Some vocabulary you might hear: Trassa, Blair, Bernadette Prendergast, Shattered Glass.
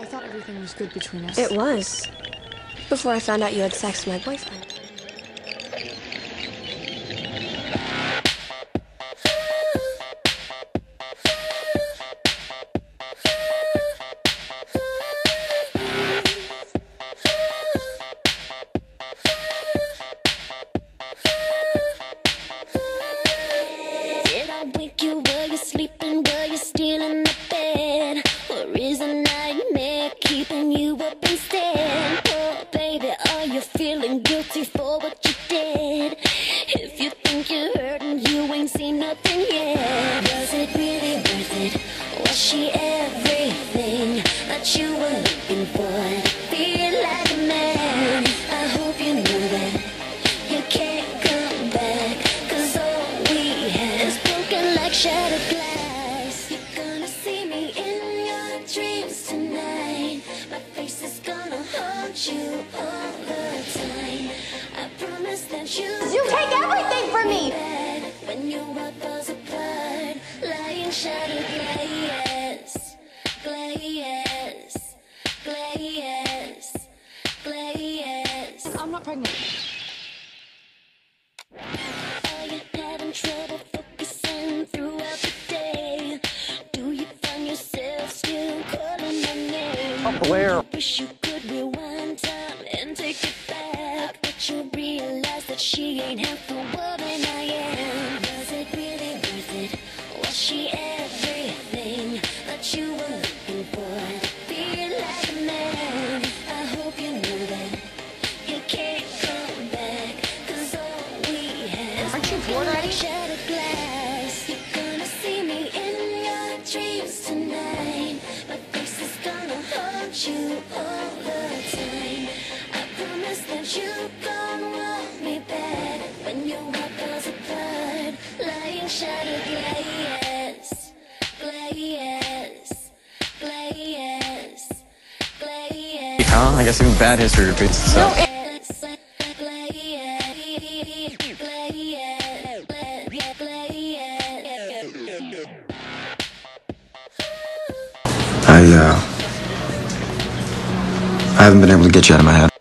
I thought everything was good between us. It was. Before I found out you had sex with my boyfriend. Shattered glass, you're gonna see me in your dreams tonight. My face is gonna haunt you all the time. I promise that you take everything from me. When you were falls apart, lying shattered glass, glass, glass, glass. I'm not pregnant. Are you having trouble? Blair. Wish you could be one time and take it back, but you realize that she ain't half the woman I am. Was it really worth it? Was she everything that you were looking for? Feel like a man. I hope you know that you can't come back, 'cause all we have. Aren't you bored already? Shattered glass. You're gonna see me in your dreams tonight. You all the time. I promise that you gon' want me back. When you walk us apart, lying shattered glass, glass, glass, glass. Oh, I guess even bad history repeats itself. No, I haven't been able to get you out of my head.